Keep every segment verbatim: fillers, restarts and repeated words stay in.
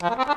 Oh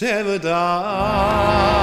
seven days.